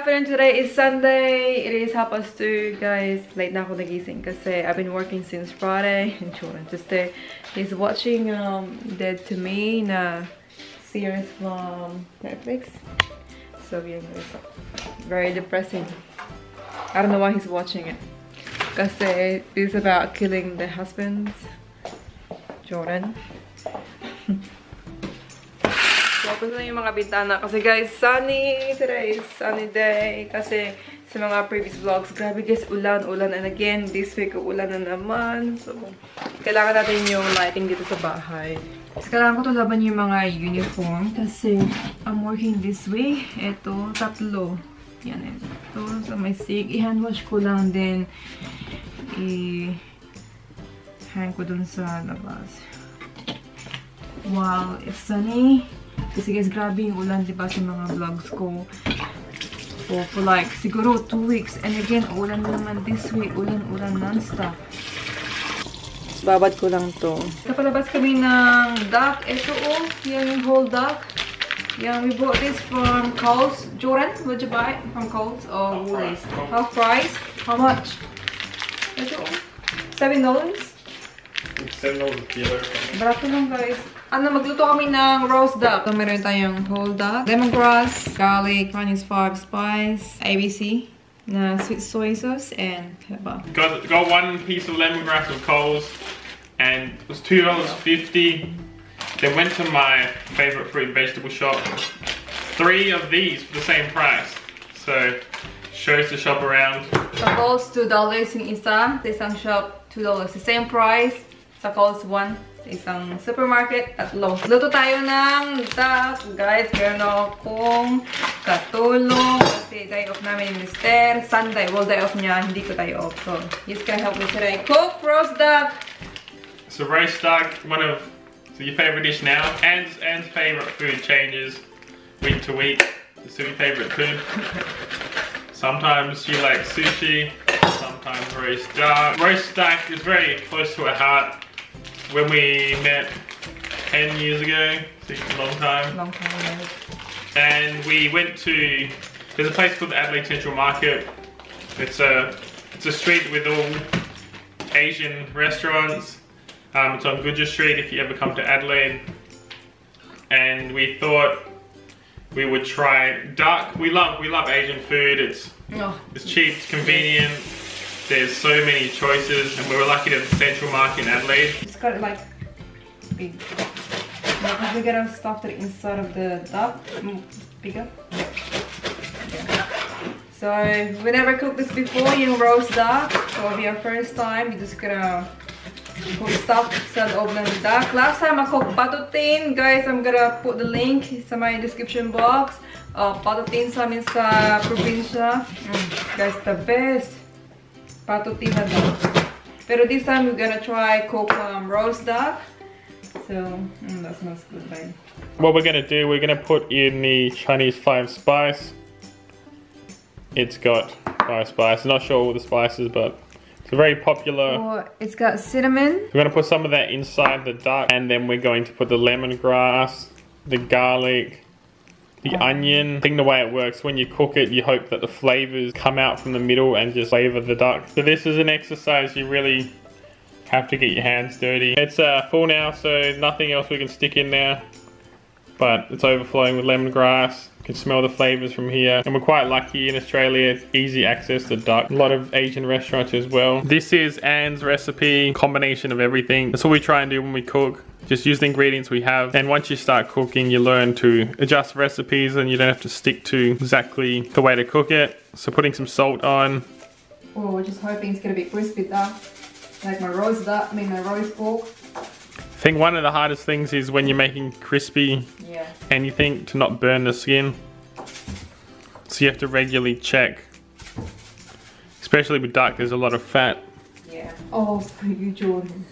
happening today is Sunday. It is 2:30, guys. Late na ako nagising kasi I've been working since Friday. And Jordan just there is watching Dead to Me na series from Netflix. So yeah, very depressing. I don't know why he's watching it. Kasi it's about killing the husbands. Jordan. Open na yung mga bintana kasi guys, sunny! Today is sunny day kasi sa mga previous vlogs, grabe guys, ulan. And again, this week, ulan na naman. So, kailangan natin yung lighting dito sa bahay. Kasi kailangan ko to laban yung mga uniform kasi I'm working this way. Ito, 3. Yan, ito. So, may sig. I-hand wash ko lang din. I-hang ko dun sa labas. Wow, it's sunny. Kasi guys, grabe yung ulan, diba, sa mga vlogs ko for like, siguro 2 weeks. And again, ulan naman this week. Ulan non-stop. Babad ko lang to. Napalabas kami ng duck. Ito, oh. Yan yung whole duck. Yan, we bought this from Coles. Jordan, would you buy it from Coles? Oh, Woolies. Half price. How much? Ito, oh. $7? $7 a kilo. Barato lang, guys. Magluto kami ng roast duck. So, meron tayong whole duck, lemongrass, garlic, Chinese 5 spice, ABC, na sweet soy sauce, and kebab. Got one piece of lemongrass with Coles, and it was $2.50. Then went to my favorite fruit and vegetable shop. 3 of these for the same price. So, shows the shop around. Sa Coles, $2 yung isa. Sa isang shop, $2. The same price. Sa Coles, isang supermarket at low. Luto tayo ng duck. Guys, meron akong katulong kasi day off namin ni Mister. Sunday, well, day off niya. Hindi ko tayo off. So, he's gonna help me today cook roast duck. So, roast duck, your favorite dish now. Anne's favorite food changes week to week. It's your favorite food. Sometimes she likes sushi, sometimes roast duck. Roast duck is very close to her heart. When we met 10 years ago, it's a long time. Long time ago. And we went to, there's a place called the Adelaide Central Market. It's a street with all Asian restaurants. It's on Goodger Street if you ever come to Adelaide. And we thought we would try duck. We love Asian food. It's cheap, it's convenient. There's so many choices, and we were lucky to have the Central Market in Adelaide. It's got like big. Now we gotta stuff it inside of the duck. Bigger. So we never cooked this before in roast duck. So it'll be our first time. We're just gonna put stuff inside of the duck. Last time I cooked batutin, guys. I'm gonna put the link in my description box. Batutin sa amin sa probinsya. Guys, the best. Patutin na duck. Pero this time we're gonna try cook roast duck. So, that smells good, right? What we're gonna do, we're gonna put in the Chinese 5 spice. It's got 5 spice. I'm not sure all the spices, but it's a very popular. Oh, it's got cinnamon. We're gonna put some of that inside the duck, and then we're going to put the lemongrass, the garlic, the onion. I think the way it works, when you cook it, you hope that the flavors come out from the middle and just flavor the duck. So this is an exercise you really have to get your hands dirty. It's full now, so nothing else we can stick in there. But it's overflowing with lemongrass. You can smell the flavors from here. And we're quite lucky in Australia, it's easy access to duck. A lot of Asian restaurants as well. This is Anne's recipe, combination of everything. That's what we try and do when we cook. Just use the ingredients we have, and once you start cooking, you learn to adjust recipes and you don't have to stick to exactly the way to cook it. So putting some salt on. Oh, we're just hoping it's gonna be crispy duck, like my roast duck, my roast pork. I think one of the hardest things is when you're making crispy anything to not burn the skin. So you have to regularly check. Especially with duck, there's a lot of fat. Yeah. Oh, for you, Jordan.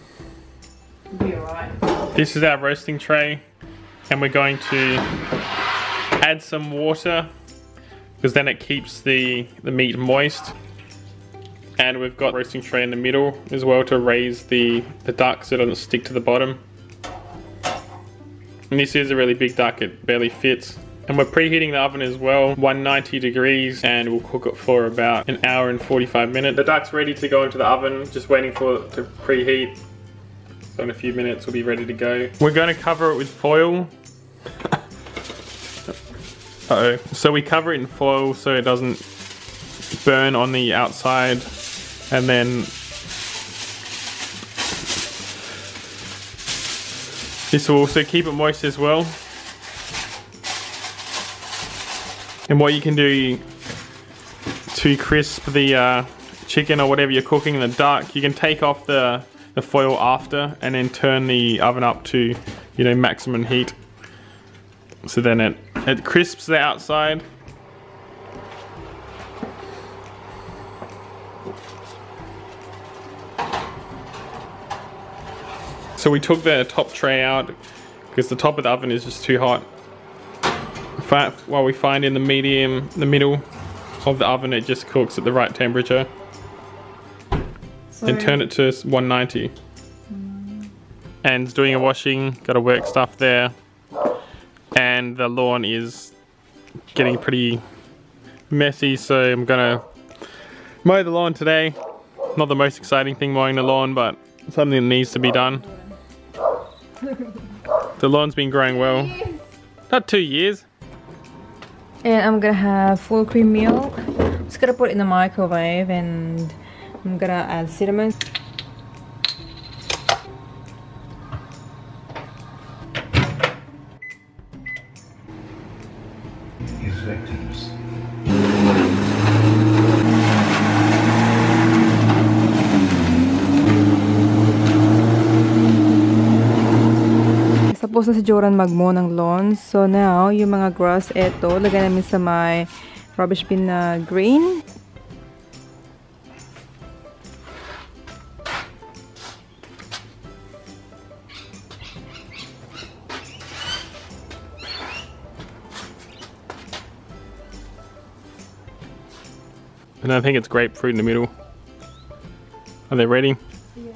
We'll be alright. This is our roasting tray, and we're going to add some water because then it keeps the meat moist. And we've got a roasting tray in the middle as well to raise the duck so it doesn't stick to the bottom. And this is a really big duck, it barely fits. And we're preheating the oven as well, 190 degrees, and we'll cook it for about an hour and 45 minutes. The duck's ready to go into the oven, just waiting for it to preheat. So in a few minutes we'll be ready to go. We're going to cover it with foil. Uh-oh. So we cover it in foil so it doesn't burn on the outside, and then this will also keep it moist as well. And what you can do to crisp the chicken or whatever you're cooking, the duck, you can take off the foil after and then turn the oven up to, you know, maximum heat. So then it crisps the outside. So we took the top tray out because the top of the oven is just too hot. While we find in the medium, the middle of the oven, it just cooks at the right temperature. So and turn it to 190. And doing a washing, got to work stuff there. And the lawn is getting pretty messy, so I'm gonna mow the lawn today. Not the most exciting thing, mowing the lawn, but something that needs to be done. The lawn's been growing well. Not 2 years. And I'm gonna have full cream milk. I'm just gonna put it in the microwave, and I'm gonna add cinnamon. Tapos na si Jordan magmo ng lawn. So now, yung mga grass, eto, lagay namin sa may rubbish bin na green. And I think it's grapefruit in the middle. Are they ready? Yeah.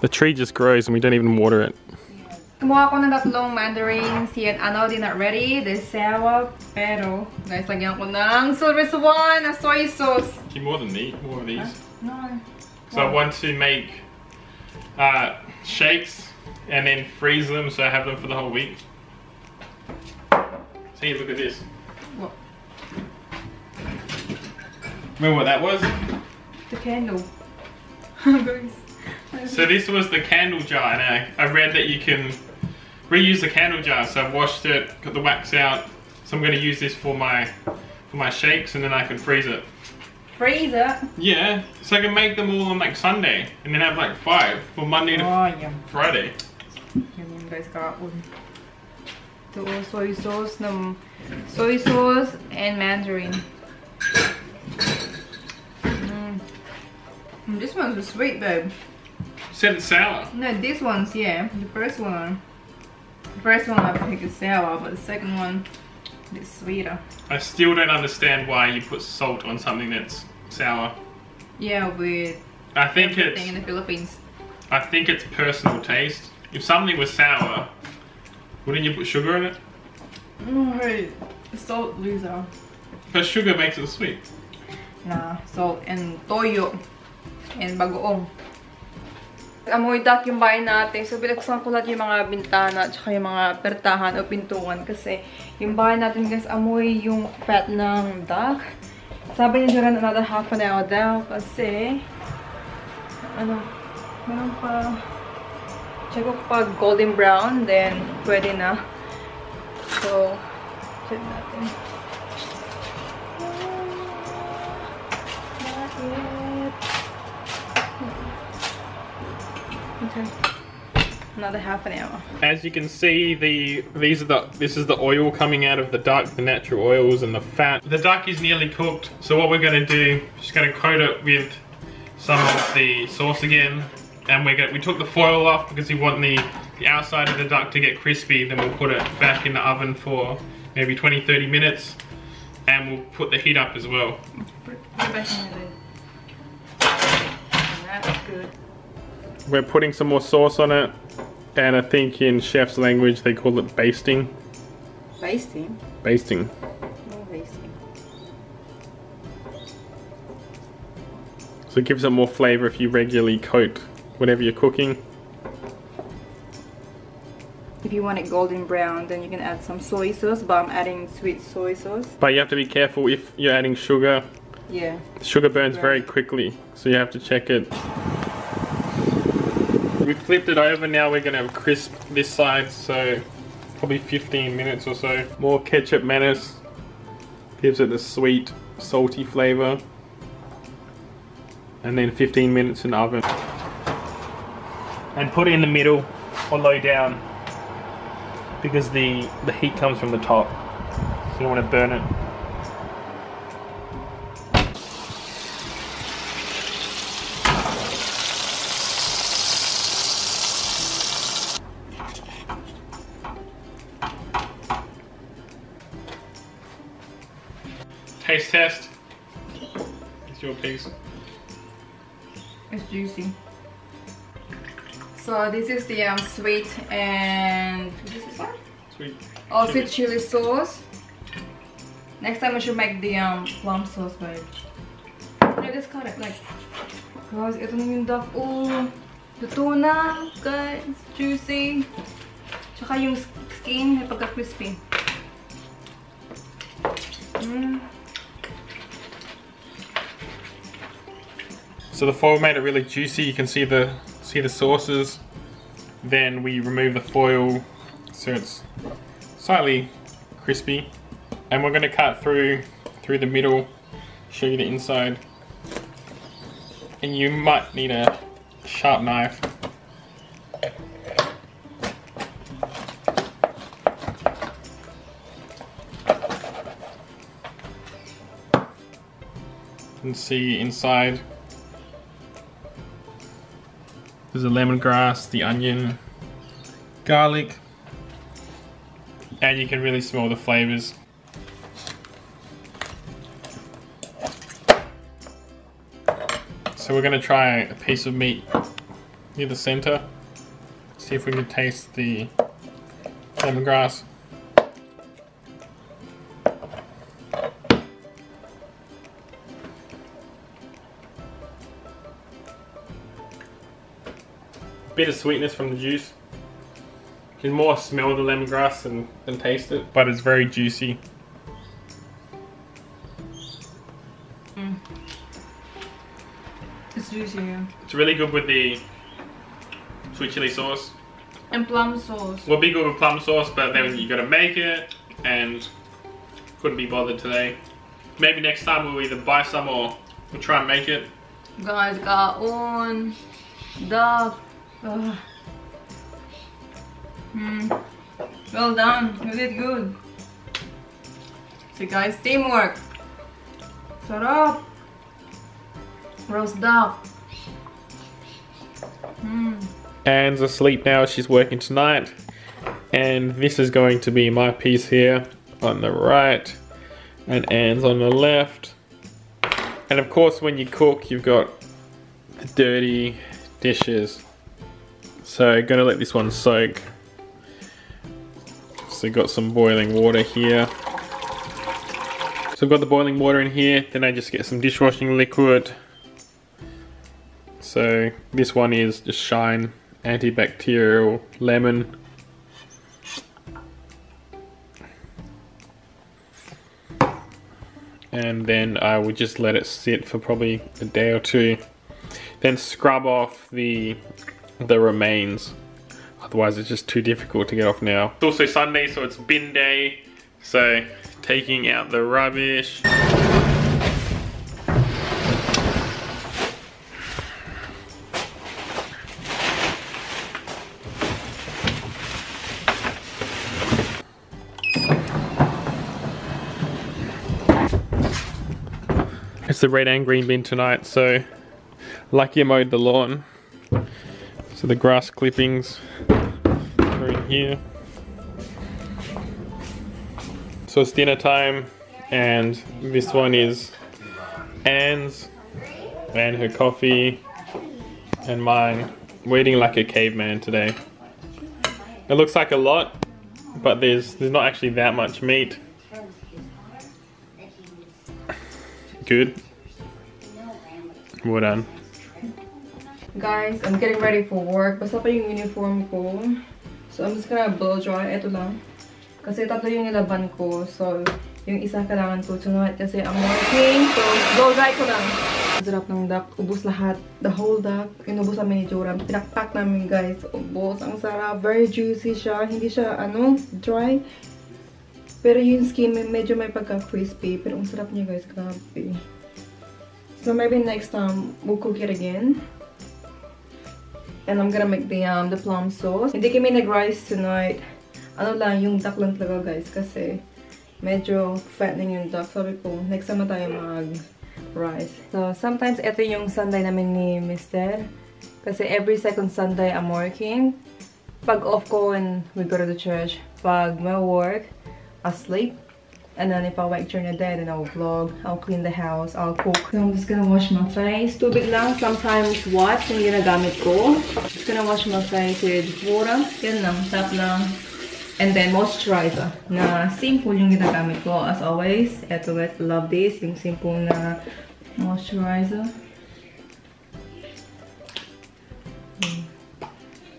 The tree just grows and we don't even water it. Kumuha ko ng tatlong mandarins. Yan, ano, di na ready. They're sour. Pero, guys, lagyan ko ng sirloin na soy sauce. Do you more than these? More of these? No. So I want to make shakes and then freeze them so I have them for the whole week. See, look at this. What? Remember what that was? The candle. So this was the candle jar, and I read that you can reuse the candle jar. So I've washed it, got the wax out. So I'm going to use this for my shakes, and then I can freeze it. Freeze it? Yeah. So I can make them all on like Sunday, and then have like 5 from Monday to Friday. You guys got one. Soy sauce and mandarin. This one's was sweet though. You said it's sour. No, this one's, yeah. The first one I think is sour, but the second one is sweeter. I still don't understand why you put salt on something that's sour. Yeah, with everything in the Philippines. I think it's personal taste. If something was sour, wouldn't you put sugar in it? Right, salt loser. But sugar makes it sweet. Nah, salt and toyo and bagoong. Amoy duck yung bahay natin, so binuksan ko lahat yung mga bintana at saka yung mga pertahan o pintuan kasi yung bahay natin guys amoy yung fat ng duck. Sabi niya during another half an hour daw kasi ano, meron pa. Check ko pag golden brown, then pwede na. So, check natin. Okay. Another half an hour. As you can see, this is the oil coming out of the duck, the natural oils and the fat. The duck is nearly cooked, so what we're gonna do, just gonna coat it with some of the sauce again. And we took the foil off because we want the outside of the duck to get crispy. Then we'll put it back in the oven for maybe 20-30 minutes. And we'll put the heat up as well. Put it back in the lid. That's good. We're putting some more sauce on it. And I think in chef's language they call it basting. Basting? Basting. Oh, basting. So it gives it more flavour if you regularly coat whatever you're cooking. If you want it golden brown, then you can add some soy sauce, but I'm adding sweet soy sauce. But you have to be careful if you're adding sugar. Yeah. Sugar burns very quickly, so you have to check it. We flipped it over, now we're going to have crisp this side, so probably 15 minutes or so. More ketchup mayonnaise, gives it the sweet, salty flavour. And then 15 minutes in the oven. And put it in the middle, or low down, because the heat comes from the top, so you don't want to burn it. Taste test. It's your piece. It's juicy. So this is the sweet and this is what? Sweet. Oh, sweet chili sauce. Next time I should make the plum sauce, babe. I just cut it like because it's not even duff. Oh, the tuna, guys, juicy. Tsaka yung skin, may pagka crispy. So the foil made it really juicy. You can see the. See the sauces, then we remove the foil so it's slightly crispy, and we're going to cut through the middle, show you the inside, and you might need a sharp knife. You can see inside. There's the lemongrass, the onion, garlic, and you can really smell the flavours. So we're going to try a piece of meat near the centre. See if we can taste the lemongrass. Bit of sweetness from the juice. You can more smell the lemongrass than taste it, but it's very juicy. It's juicy, yeah. It's really good with the sweet chili sauce. And plum sauce. We'll be good with plum sauce, but then you gotta make it, and couldn't be bothered today. Maybe next time we'll either buy some or we'll try and make it. Guys, got on the well done, you did good. So guys, teamwork. Sarap. Roast duck. Anne's asleep now, she's working tonight. And this is going to be my piece here on the right. And Anne's on the left. And of course when you cook you've got the dirty dishes. So gonna let this one soak. So got some boiling water here. So I've got the boiling water in here, then I just get some dishwashing liquid. So this one is just Shine antibacterial lemon. And then I would just let it sit for probably a day or two. Then scrub off the remains, otherwise it's just too difficult to get off now. It's also Sunday, so it's bin day, so taking out the rubbish. It's the red and green bin tonight, so lucky I mowed the lawn. So the grass clippings are in here. So it's dinner time, and this one is Anne's and her coffee and mine. I'm eating like a caveman today. It looks like a lot, but there's not actually that much meat. Good. Well done. Guys, I'm getting ready for work. Basta pa yung uniform ko. So I'm just gonna blow dry. Ito lang. Kasi tatlo yung nilaban ko. So yung isa kailangan ko tonight kasi I'm working. So blow dry ko lang. Sarap ng duck. Ubus lahat. The whole duck. Inubos namin ni Jordan. Pinakpak namin guys. Ubus. Ang sarap. Very juicy siya. Hindi siya ano, dry. Pero yung skin medyo may pagka crispy. Pero ang sarap niya guys. Grabe. So maybe next time we'll cook it again. And I'm gonna make the plum sauce. Hindi kami nag-rice tonight. Ano lang, yung duck lang talaga guys. Kasi medyo fattening yung duck. Sabi ko, next time na tayo mag-rice. So sometimes ito yung Sunday namin ni Mister. Kasi every second Sunday I'm working. Pag off ko and we go to the church. Pag my work, I sleep. And then if I wake during the day, then I'll vlog, I'll clean the house, I'll cook. So I'm just gonna wash my face. Tubig lang, sometimes watch yung ginagamit ko. Just gonna wash my face with water. Yan lang, tap lang. And then moisturizer. Na simple yung ginagamit ko, as always. Eto guys, love this. Yung simple na moisturizer.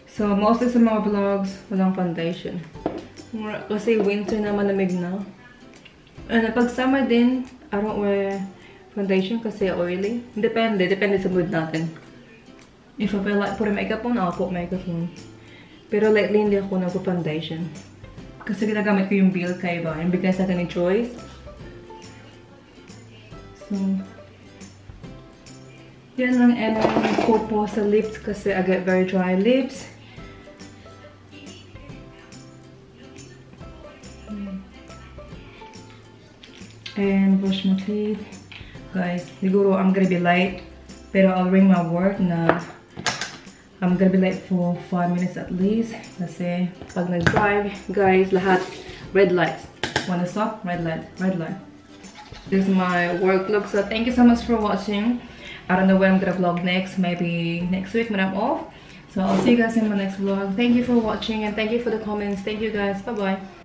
So mostly sa mga vlogs, walang foundation. Kasi winter na malamig na. And pag summer din, I don't wear foundation kasi oily. Depende sa mood natin. If I feel like putting makeup on, I'll put makeup on. Pero lately, hindi ako nagpo-foundation. Kasi ginagamit ko yung Bill kay Iba. Yung bigay sa akin ni Choice. So, yan lang. And nagpo sa lips kasi I get very dry lips. And brush my teeth. Guys, siguro I'm gonna be late. Pero I'll ring my work na I'm gonna be late for 5 minutes at least. Kasi pag nag-drive, guys, lahat red lights. Wanna stop? Red light, red light. This is my work look. So thank you so much for watching. I don't know when I'm gonna vlog next. Maybe next week when I'm off. So I'll see you guys in my next vlog. Thank you for watching and thank you for the comments. Thank you guys. Bye-bye.